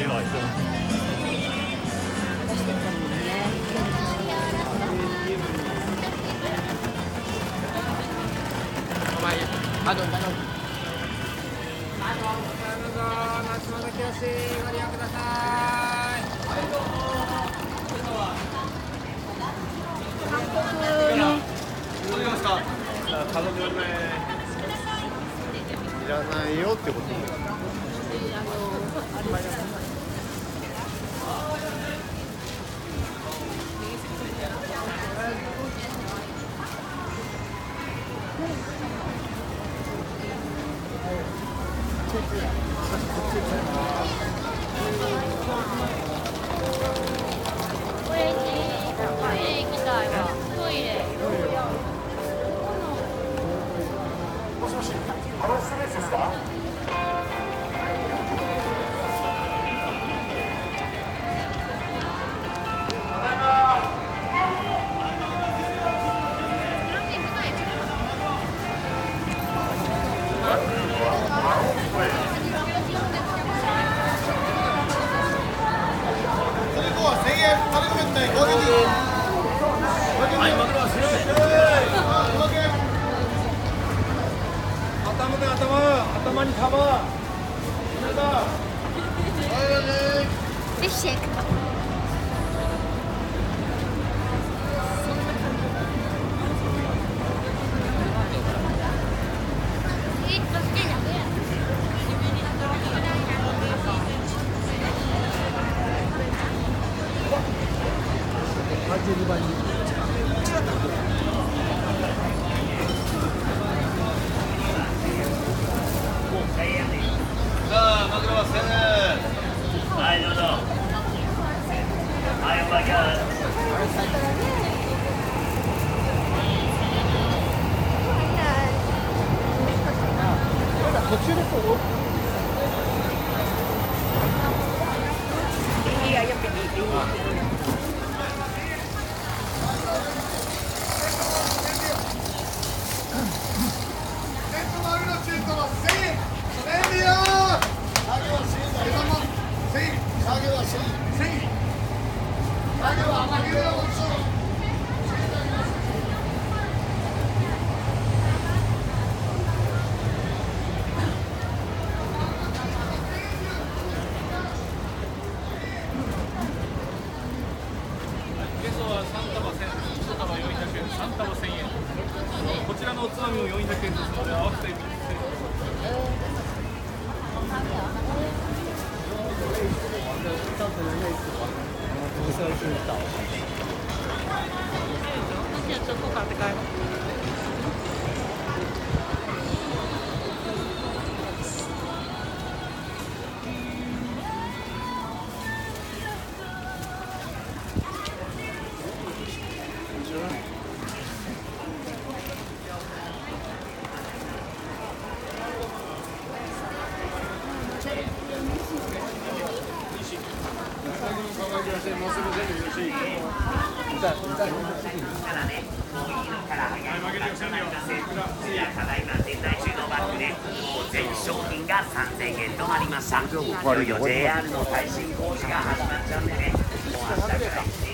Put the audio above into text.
出ないと。いらないよってこと。JR の耐震工事が始まっちゃうんでね。